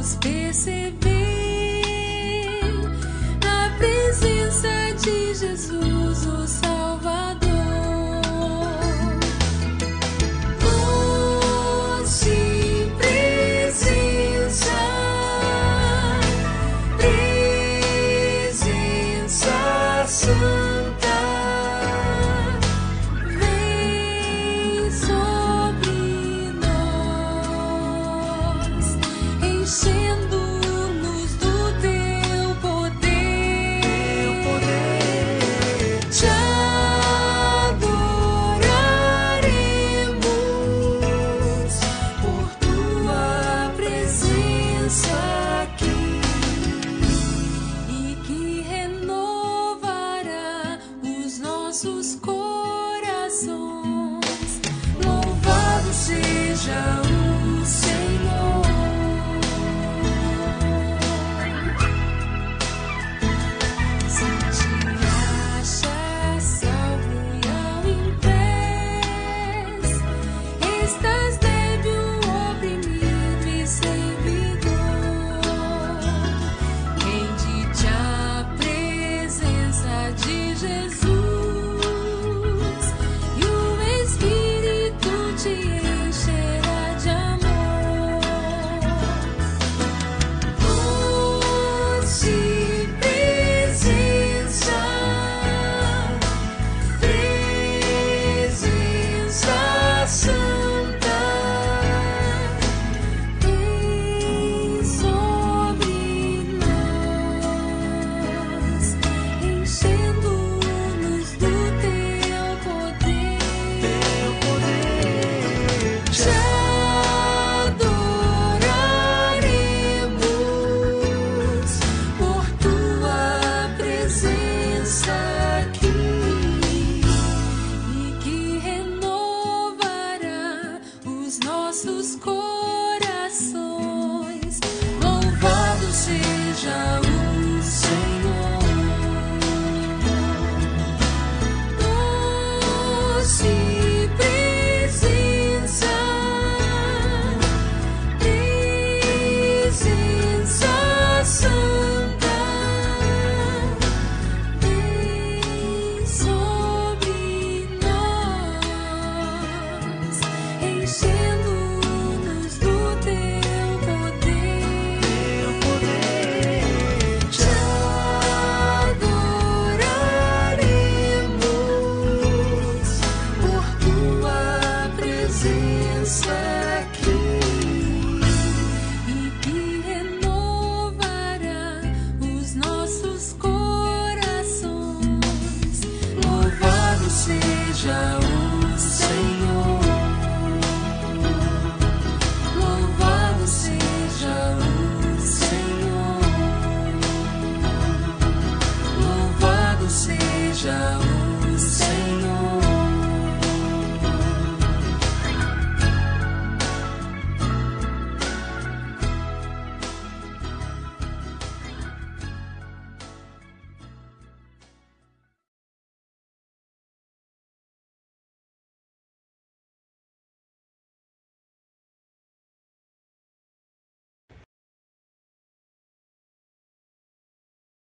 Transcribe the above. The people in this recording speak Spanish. Deus percebeu na presença de Jesus, o Salvador. So